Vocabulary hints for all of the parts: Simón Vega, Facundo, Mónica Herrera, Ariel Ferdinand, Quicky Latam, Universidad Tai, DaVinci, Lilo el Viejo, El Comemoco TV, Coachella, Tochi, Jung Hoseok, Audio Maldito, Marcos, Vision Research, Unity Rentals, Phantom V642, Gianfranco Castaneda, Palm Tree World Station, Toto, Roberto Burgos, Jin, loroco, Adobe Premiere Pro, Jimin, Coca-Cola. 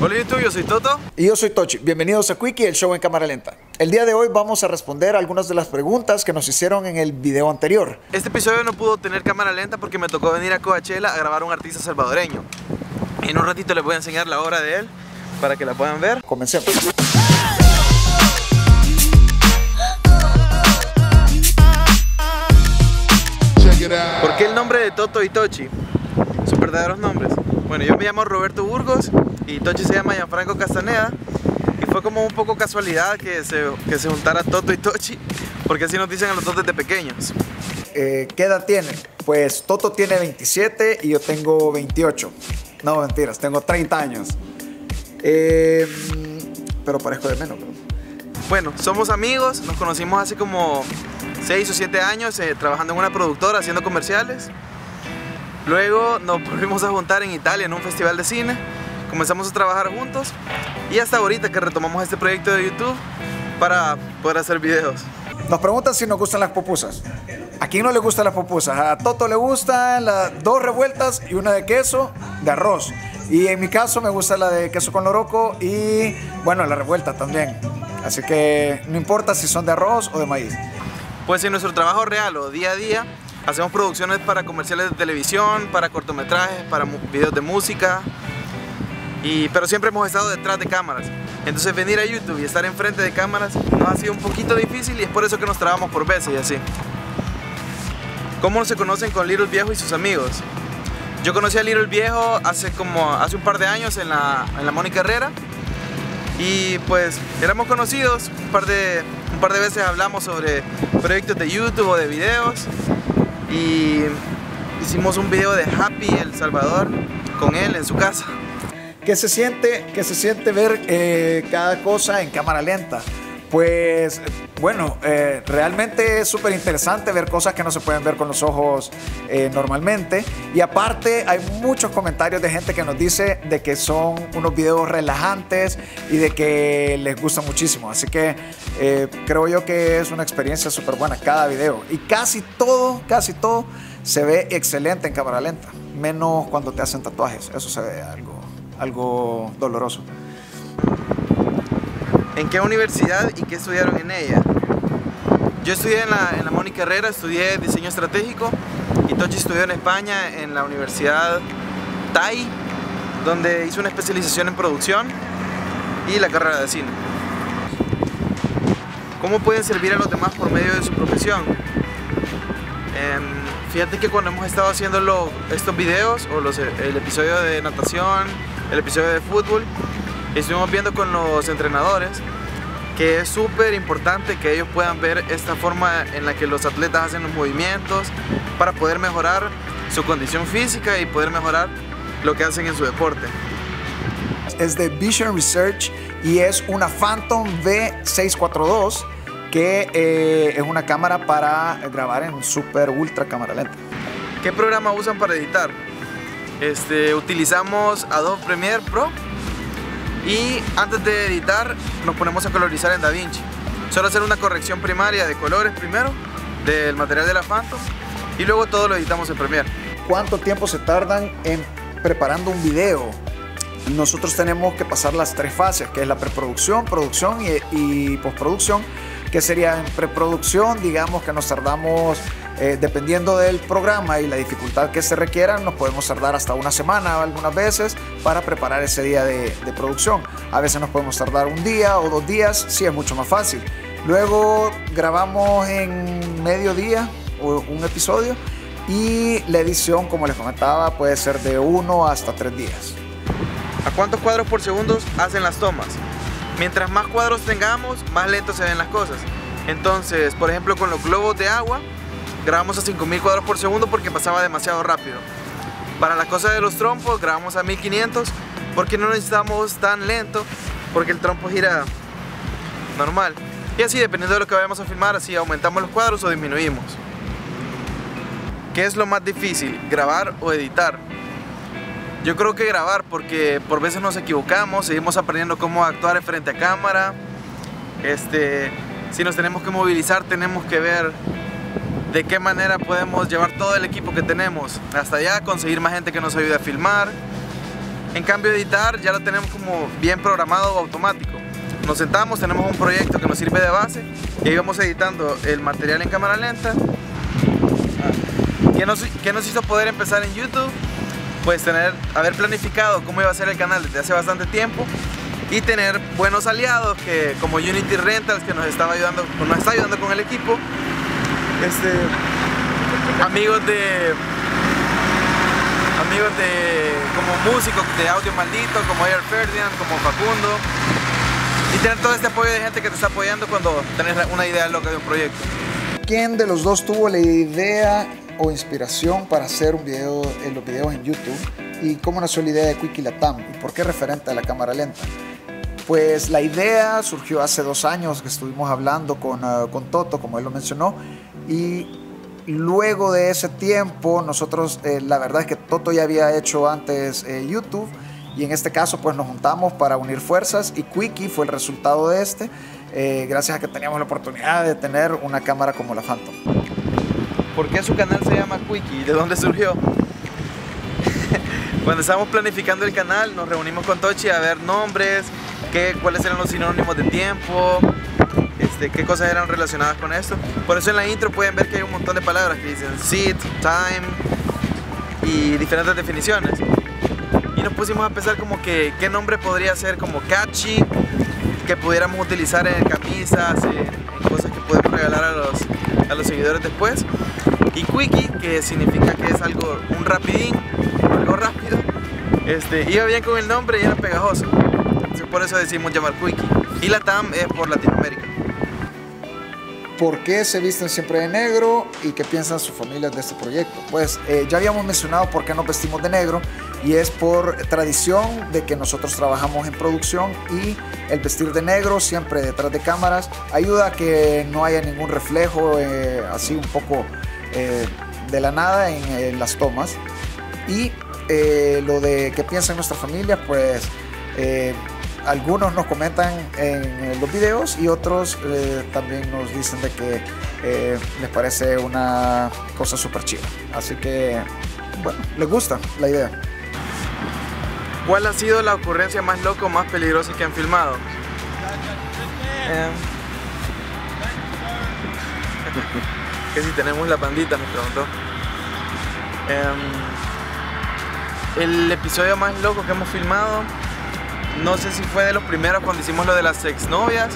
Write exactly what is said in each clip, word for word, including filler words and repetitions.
Hola YouTube, yo soy Toto. Y yo soy Tochi. Bienvenidos a Quicky, el show en cámara lenta. El día de hoy vamos a responder algunas de las preguntas que nos hicieron en el video anterior. Este episodio no pudo tener cámara lenta porque me tocó venir a Coachella a grabar a un artista salvadoreño. En un ratito les voy a enseñar la obra de él para que la puedan ver. Comencemos. ¿Por qué el nombre de Toto y Tochi? Sus verdaderos nombres. Bueno, yo me llamo Roberto Burgos y Tochi se llama Gianfranco Castaneda. Y fue como un poco casualidad que se, que se juntara Toto y Tochi, porque así nos dicen a los dos desde pequeños. eh, ¿Qué edad tienen? Pues Toto tiene veintisiete y yo tengo veintiocho. No, mentiras, tengo treinta años. eh, Pero parezco de menos, pero... Bueno, somos amigos, nos conocimos hace como seis o siete años eh, trabajando en una productora, haciendo comerciales. Luego nos volvimos a juntar en Italia en un festival de cine. Comenzamos a trabajar juntos y hasta ahorita que retomamos este proyecto de YouTube para poder hacer videos. Nos preguntan si nos gustan las pupusas. ¿A quién no le gustan las pupusas? A Toto le gustan las dos revueltas y una de queso, de arroz. Y en mi caso me gusta la de queso con loroco y bueno, la revuelta también. Así que no importa si son de arroz o de maíz. Pues en nuestro trabajo real o día a día hacemos producciones para comerciales de televisión, para cortometrajes, para videos de música. Y, pero siempre hemos estado detrás de cámaras. Entonces venir a YouTube y estar enfrente de cámaras nos ha sido un poquito difícil y es por eso que nos trabamos por veces y así. ¿Cómo se conocen con Lilo el Viejo y sus amigos? Yo conocí a Lilo el Viejo hace, como, hace un par de años en la, en la Mónica Herrera. Y pues éramos conocidos, un par, de, un par de veces hablamos sobre proyectos de YouTube o de videos. Y hicimos un video de Happy El Salvador con él en su casa. ¿Qué se siente, qué se siente ver eh, cada cosa en cámara lenta? Pues, bueno, eh, realmente es súper interesante ver cosas que no se pueden ver con los ojos eh, normalmente. Y aparte hay muchos comentarios de gente que nos dice de que son unos videos relajantes y de que les gusta muchísimo. Así que eh, creo yo que es una experiencia súper buena cada video. Y casi todo, casi todo se ve excelente en cámara lenta. Menos cuando te hacen tatuajes, eso se ve algo. algo doloroso. ¿En qué universidad y qué estudiaron en ella? Yo estudié en la, en la Mónica Herrera, estudié diseño estratégico y Tochi estudió en España en la Universidad Tai, donde hizo una especialización en producción y la carrera de cine. ¿Cómo pueden servir a los demás por medio de su profesión? Eh, fíjate que cuando hemos estado haciendo lo, estos videos o los, el episodio de natación, el episodio de fútbol, estuvimos viendo con los entrenadores que es súper importante que ellos puedan ver esta forma en la que los atletas hacen los movimientos para poder mejorar su condición física y poder mejorar lo que hacen en su deporte. Es de Vision Research y es una Phantom V seis cuatro dos que eh, es una cámara para grabar en super ultra cámara lenta. ¿Qué programa usan para editar? Este, utilizamos Adobe Premiere Pro y antes de editar nos ponemos a colorizar en DaVinci. Solo hacer una corrección primaria de colores primero del material de la Phantom y luego todo lo editamos en Premiere. ¿Cuánto tiempo se tardan en preparando un video? Nosotros tenemos que pasar las tres fases, que es la preproducción, producción y, y postproducción, que sería en preproducción, digamos que nos tardamos, eh, dependiendo del programa y la dificultad que se requiera, nos podemos tardar hasta una semana algunas veces para preparar ese día de, de producción. A veces nos podemos tardar un día o dos días, sí, es mucho más fácil. Luego grabamos en mediodía o un episodio y la edición, como les comentaba, puede ser de uno hasta tres días. ¿A cuántos cuadros por segundo hacen las tomas? Mientras más cuadros tengamos, más lento se ven las cosas. Entonces, por ejemplo, con los globos de agua, grabamos a cinco mil cuadros por segundo porque pasaba demasiado rápido. Para la cosa de los trompos, grabamos a mil quinientos porque no necesitamos tan lento, porque el trompo gira normal. Y así, dependiendo de lo que vayamos a filmar, así aumentamos los cuadros o disminuimos. ¿Qué es lo más difícil, grabar o editar? Yo creo que grabar, porque por veces nos equivocamos, seguimos aprendiendo cómo actuar frente a cámara. Este, si nos tenemos que movilizar, tenemos que ver de qué manera podemos llevar todo el equipo que tenemos hasta allá, conseguir más gente que nos ayude a filmar. En cambio, editar ya lo tenemos como bien programado o automático. Nos sentamos, tenemos un proyecto que nos sirve de base y ahí vamos editando el material en cámara lenta. ¿Qué nos, qué nos hizo poder empezar en YouTube? Pues tener, haber planificado cómo iba a ser el canal desde hace bastante tiempo y tener buenos aliados que, como Unity Rentals, que nos, estaba ayudando, nos está ayudando con el equipo. Este, amigos de... amigos de... como músicos de Audio Maldito, como Ariel Ferdinand, como Facundo. Y tener todo este apoyo de gente que te está apoyando cuando tenés una idea loca de un proyecto. ¿Quién de los dos tuvo la idea o inspiración para hacer un video, en los videos en YouTube? ¿Y cómo nació la idea de Quicky Latam? ¿Y por qué referente a la cámara lenta? Pues la idea surgió hace dos años que estuvimos hablando con, uh, con Toto, como él lo mencionó. Y luego de ese tiempo, nosotros, eh, la verdad es que Toto ya había hecho antes eh, YouTube. Y en este caso pues nos juntamos para unir fuerzas y Quicky fue el resultado de este, eh, gracias a que teníamos la oportunidad de tener una cámara como la Phantom. ¿Por qué su canal se llama Quicky? ¿De dónde surgió? Cuando estábamos planificando el canal nos reunimos con Tochi a ver nombres, qué, cuáles eran los sinónimos de tiempo, este, qué cosas eran relacionadas con esto. Por eso en la intro pueden ver que hay un montón de palabras que dicen sit, time y diferentes definiciones. Nos pusimos a pensar como que qué nombre podría ser como catchy, que pudiéramos utilizar en camisas, en, en cosas que podemos regalar a los, a los seguidores después. Y Quicky, que significa que es algo, un rapidín, algo rápido, este, iba bien con el nombre y era pegajoso. Entonces por eso decidimos llamar Quicky. Y Latam es por Latinoamérica. ¿Por qué se visten siempre de negro y qué piensan sus familias de este proyecto? Pues eh, ya habíamos mencionado por qué nos vestimos de negro y es por tradición de que nosotros trabajamos en producción y el vestir de negro siempre detrás de cámaras ayuda a que no haya ningún reflejo eh, así un poco eh, de la nada en, en las tomas. Y eh, lo de qué piensan nuestras familias, pues... Eh, algunos nos comentan en los videos y otros eh, también nos dicen de que eh, les parece una cosa súper chida. Así que, bueno, les gusta la idea. ¿Cuál ha sido la ocurrencia más loca o más peligrosa que han filmado? Eh, que si tenemos la pandita, nos preguntó. Eh, el episodio más loco que hemos filmado... No sé si fue de los primeros cuando hicimos lo de las exnovias,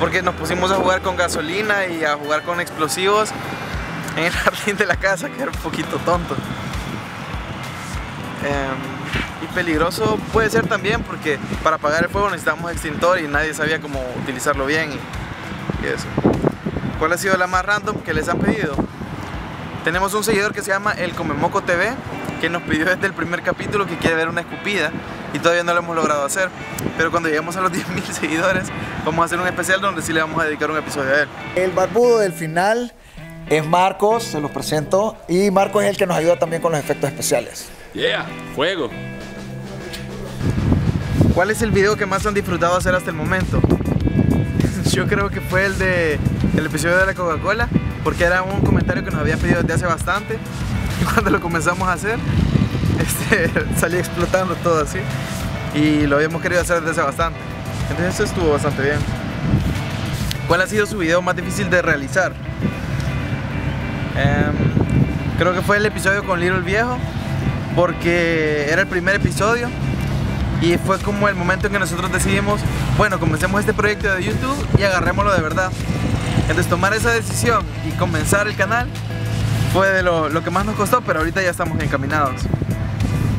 porque nos pusimos a jugar con gasolina y a jugar con explosivos en el jardín de la casa, que era un poquito tonto. Eh, y peligroso puede ser también, porque para apagar el fuego necesitamos extintor y nadie sabía cómo utilizarlo bien y, y eso. ¿Cuál ha sido la más random que les han pedido? Tenemos un seguidor que se llama El Comemoco T V, que nos pidió desde el primer capítulo que quiere ver una escupida y todavía no lo hemos logrado hacer, pero cuando lleguemos a los diez mil seguidores vamos a hacer un especial donde sí le vamos a dedicar un episodio a él. El barbudo del final es Marcos, se los presento, y Marcos es el que nos ayuda también con los efectos especiales. Yeah, fuego. ¿Cuál es el video que más han disfrutado hacer hasta el momento? Yo creo que fue el de el episodio de la Coca-Cola, porque era un comentario que nos había pedido desde hace bastante y cuando lo comenzamos a hacer Este, salí explotando todo así y lo habíamos querido hacer desde hace bastante, entonces eso estuvo bastante bien. ¿Cuál ha sido su video más difícil de realizar? Um, creo que fue el episodio con Lilo el Viejo, porque era el primer episodio y fue como el momento en que nosotros decidimos, bueno, comencemos este proyecto de YouTube y agarrémoslo de verdad. Entonces tomar esa decisión y comenzar el canal fue de lo, lo que más nos costó, pero ahorita ya estamos encaminados.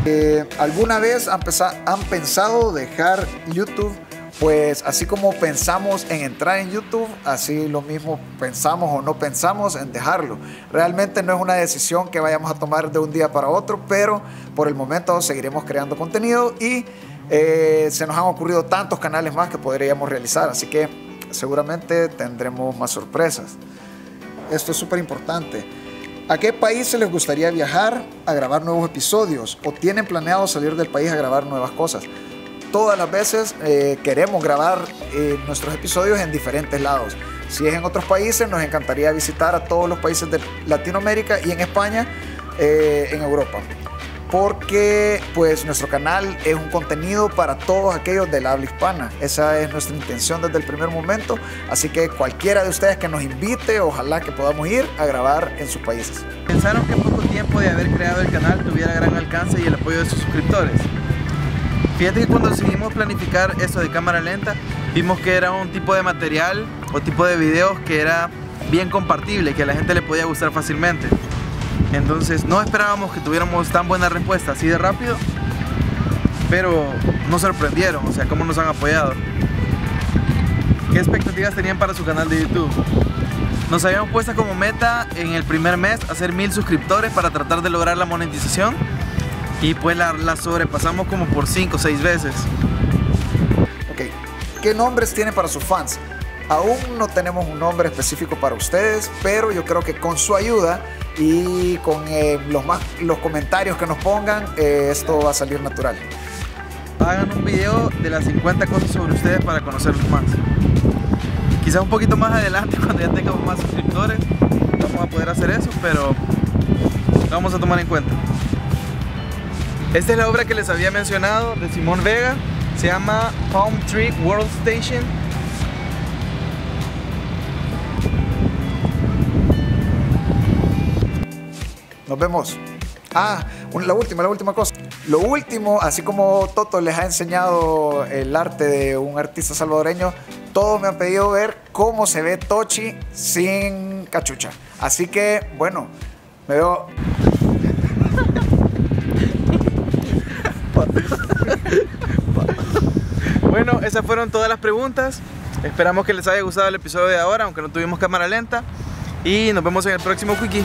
Eh, ¿Alguna vez han, han pensado dejar YouTube? Pues así como pensamos en entrar en YouTube, así lo mismo pensamos o no pensamos en dejarlo. Realmente no es una decisión que vayamos a tomar de un día para otro, pero por el momento seguiremos creando contenido y eh, se nos han ocurrido tantos canales más que podríamos realizar, así que seguramente tendremos más sorpresas. Esto es súper importante. ¿A qué países les gustaría viajar a grabar nuevos episodios? ¿O tienen planeado salir del país a grabar nuevas cosas? Todas las veces eh, queremos grabar eh, nuestros episodios en diferentes lados. Si es en otros países, nos encantaría visitar a todos los países de Latinoamérica y en España, eh, en Europa. porque pues nuestro canal es un contenido para todos aquellos del habla hispana. Esa es nuestra intención desde el primer momento, así que cualquiera de ustedes que nos invite, ojalá que podamos ir a grabar en sus países. ¿Pensaron que poco tiempo de haber creado el canal tuviera gran alcance y el apoyo de sus suscriptores? Fíjate que cuando decidimos planificar esto de cámara lenta, vimos que era un tipo de material o tipo de videos que era bien compartible, que a la gente le podía gustar fácilmente. Entonces no esperábamos que tuviéramos tan buena respuesta así de rápido, pero nos sorprendieron, o sea, cómo nos han apoyado. ¿Qué expectativas tenían para su canal de YouTube? Nos habíamos puesto como meta en el primer mes hacer mil suscriptores para tratar de lograr la monetización. Y pues la, la sobrepasamos como por cinco o seis veces. Ok, ¿qué nombres tiene para sus fans? Aún no tenemos un nombre específico para ustedes, pero yo creo que con su ayuda y con eh, los, más, los comentarios que nos pongan, eh, esto va a salir natural. Hagan un video de las cincuenta cosas sobre ustedes para conocerlos más. Quizás un poquito más adelante, cuando ya tengamos más suscriptores, vamos a poder hacer eso, pero lo vamos a tomar en cuenta. Esta es la obra que les había mencionado de Simón Vega, se llama Palm Tree World Station. Nos vemos. Ah, la última, la última cosa. Lo último, así como Toto les ha enseñado el arte de un artista salvadoreño, todos me han pedido ver cómo se ve Tochi sin cachucha. Así que, bueno, me veo... Bueno, esas fueron todas las preguntas. Esperamos que les haya gustado el episodio de ahora, aunque no tuvimos cámara lenta. Y nos vemos en el próximo Quicky.